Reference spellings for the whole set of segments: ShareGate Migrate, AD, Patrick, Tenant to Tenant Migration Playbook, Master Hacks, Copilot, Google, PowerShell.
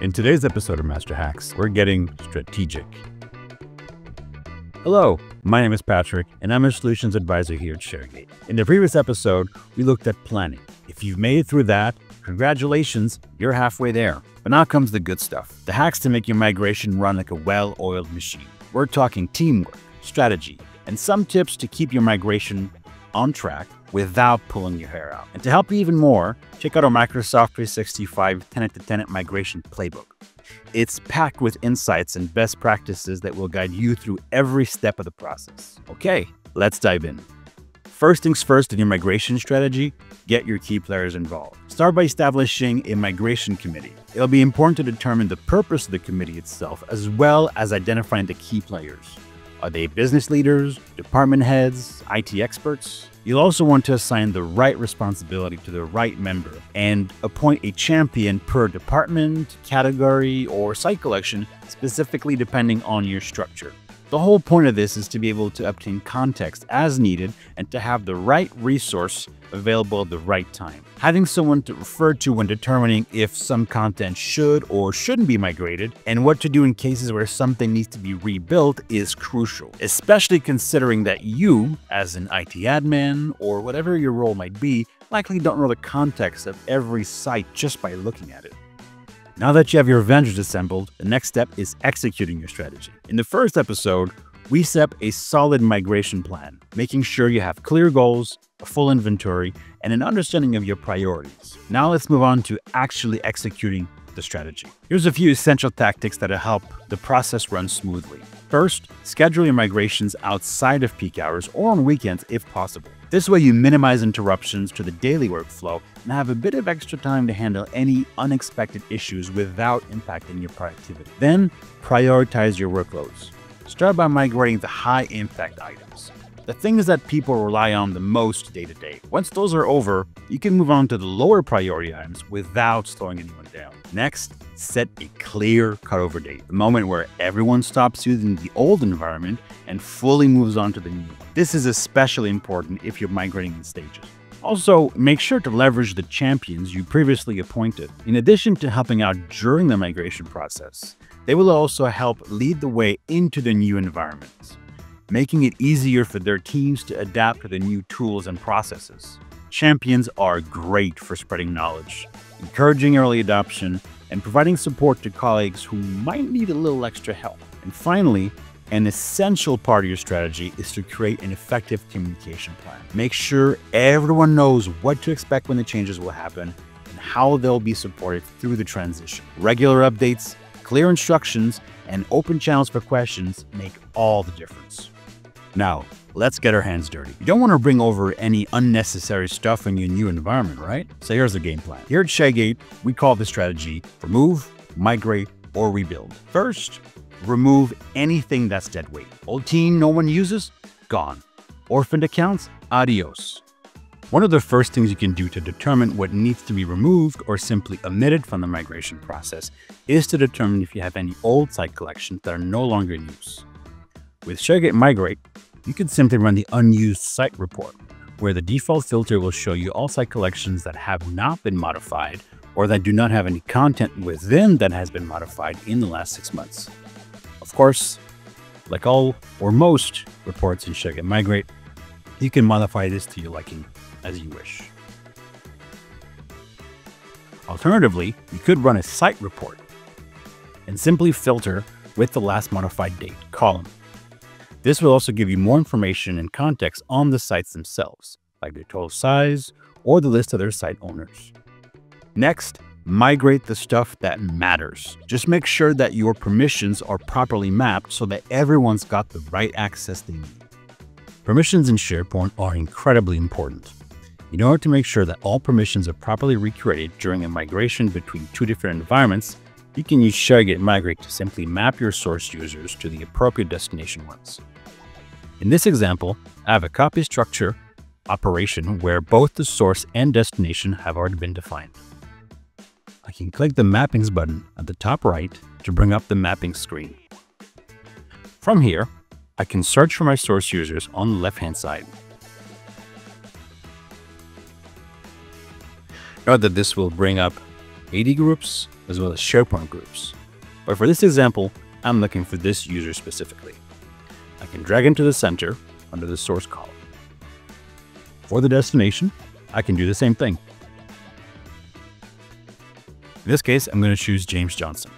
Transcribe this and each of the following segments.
In today's episode of Master Hacks, we're getting strategic. Hello, my name is Patrick, and I'm a solutions advisor here at ShareGate. In the previous episode, we looked at planning. If you've made it through that, congratulations, you're halfway there. But now comes the good stuff, the hacks to make your migration run like a well-oiled machine. We're talking teamwork, strategy, and some tips to keep your migration on track without pulling your hair out. And to help you even more, check out our Microsoft 365 Tenant to Tenant Migration Playbook. It's packed with insights and best practices that will guide you through every step of the process. Okay, let's dive in. First things first in your migration strategy, get your key players involved. Start by establishing a migration committee. It'll be important to determine the purpose of the committee itself, as well as identifying the key players. Are they business leaders, department heads, IT experts? You'll also want to assign the right responsibility to the right member and appoint a champion per department, category, or site collection, specifically depending on your structure. The whole point of this is to be able to obtain context as needed and to have the right resource available at the right time. Having someone to refer to when determining if some content should or shouldn't be migrated and what to do in cases where something needs to be rebuilt is crucial, especially considering that you, as an IT admin or whatever your role might be, likely don't know the context of every site just by looking at it. Now that you have your Avengers assembled, the next step is executing your strategy. In the first episode, we set up a solid migration plan, making sure you have clear goals, a full inventory, and an understanding of your priorities. Now let's move on to actually executing the strategy. Here's a few essential tactics that'll help the process run smoothly. First, schedule your migrations outside of peak hours or on weekends if possible. This way you minimize interruptions to the daily workflow and have a bit of extra time to handle any unexpected issues without impacting your productivity. Then, prioritize your workloads. Start by migrating the high-impact items, the things that people rely on the most day-to-day. Once those are over, you can move on to the lower priority items without slowing anyone down. Next, set a clear cutover date, the moment where everyone stops using the old environment and fully moves on to the new. This is especially important if you're migrating in stages. Also, make sure to leverage the champions you previously appointed. In addition to helping out during the migration process, they will also help lead the way into the new environment, making it easier for their teams to adapt to the new tools and processes. Champions are great for spreading knowledge, encouraging early adoption, and providing support to colleagues who might need a little extra help. And finally, an essential part of your strategy is to create an effective communication plan. Make sure everyone knows what to expect when the changes will happen and how they'll be supported through the transition. Regular updates, clear instructions, and open channels for questions make all the difference. Now, let's get our hands dirty. You don't want to bring over any unnecessary stuff in your new environment, right? So here's the game plan. Here at ShareGate, we call this strategy remove, migrate, or rebuild. First, remove anything that's dead weight. Old team no one uses? Gone. Orphaned accounts? Adios. One of the first things you can do to determine what needs to be removed or simply omitted from the migration process is to determine if you have any old site collections that are no longer in use. With ShareGate Migrate, you can simply run the unused site report, where the default filter will show you all site collections that have not been modified or that do not have any content within that has been modified in the last 6 months. Of course, like all or most reports in ShareGate Migrate, you can modify this to your liking as you wish. Alternatively, you could run a site report and simply filter with the last modified date column. This will also give you more information and context on the sites themselves, like their total size or the list of their site owners. Next, migrate the stuff that matters. Just make sure that your permissions are properly mapped so that everyone's got the right access they need. Permissions in SharePoint are incredibly important. In order to make sure that all permissions are properly recreated during a migration between two different environments, you can use ShareGate Migrate to simply map your source users to the appropriate destination ones. In this example, I have a copy structure operation where both the source and destination have already been defined. I can click the Mappings button at the top right to bring up the mapping screen. From here, I can search for my source users on the left-hand side. Note that this will bring up AD groups, as well as SharePoint groups. But for this example, I'm looking for this user specifically. I can drag him to the center under the source column. For the destination, I can do the same thing. In this case, I'm going to choose James Johnson.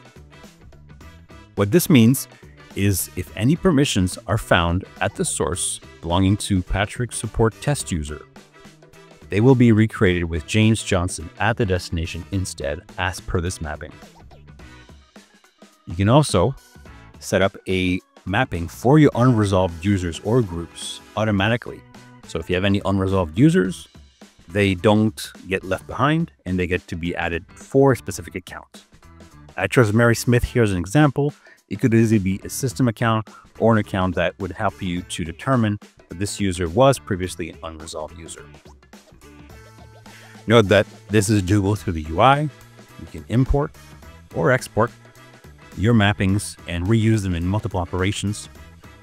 What this means is if any permissions are found at the source belonging to Patrick's support test user, they will be recreated with James Johnson at the destination instead, as per this mapping. You can also set up a mapping for your unresolved users or groups automatically. So if you have any unresolved users, they don't get left behind and they get to be added for a specific account. I chose Mary Smith here as an example. It could easily be a system account or an account that would help you to determine that this user was previously an unresolved user. Note that this is doable through the UI. You can import or export your mappings and reuse them in multiple operations.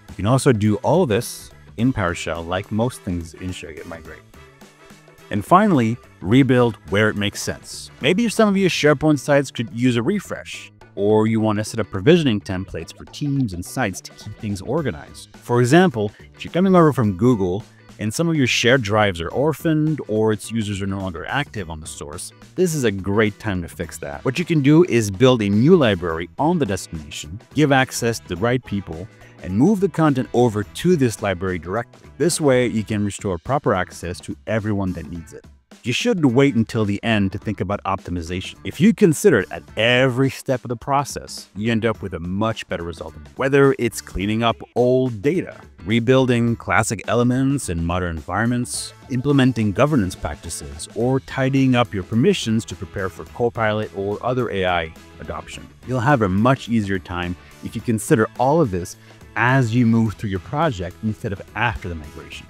You can also do all of this in PowerShell like most things in ShareGate Migrate. And finally, rebuild where it makes sense. Maybe some of your SharePoint sites could use a refresh, or you want to set up provisioning templates for teams and sites to keep things organized. For example, if you're coming over from Google and some of your shared drives are orphaned or its users are no longer active on the source, this is a great time to fix that. What you can do is build a new library on the destination, give access to the right people, and move the content over to this library directly. This way, you can restore proper access to everyone that needs it. You shouldn't wait until the end to think about optimization. If you consider it at every step of the process, you end up with a much better result. Whether it's cleaning up old data, rebuilding classic elements in modern environments, implementing governance practices, or tidying up your permissions to prepare for Copilot or other AI adoption, you'll have a much easier time if you consider all of this as you move through your project instead of after the migration.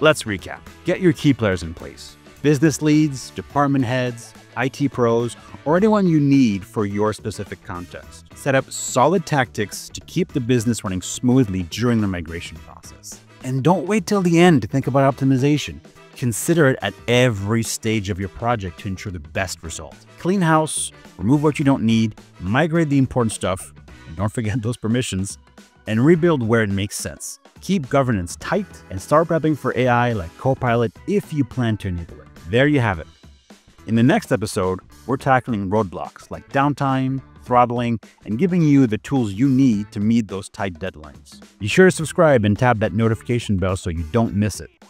Let's recap. Get your key players in place. Business leads, department heads, IT pros, or anyone you need for your specific context. Set up solid tactics to keep the business running smoothly during the migration process. And don't wait till the end to think about optimization. Consider it at every stage of your project to ensure the best result. Clean house, remove what you don't need, migrate the important stuff, and don't forget those permissions, and rebuild where it makes sense. Keep governance tight and start prepping for AI like Copilot if you plan to enable it. There you have it. In the next episode, we're tackling roadblocks like downtime, throttling, and giving you the tools you need to meet those tight deadlines. Be sure to subscribe and tap that notification bell so you don't miss it.